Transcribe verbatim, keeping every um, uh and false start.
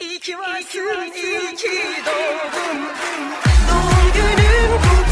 İyi ki varsın, iyi ki doğdun. Doğum günün kutlu.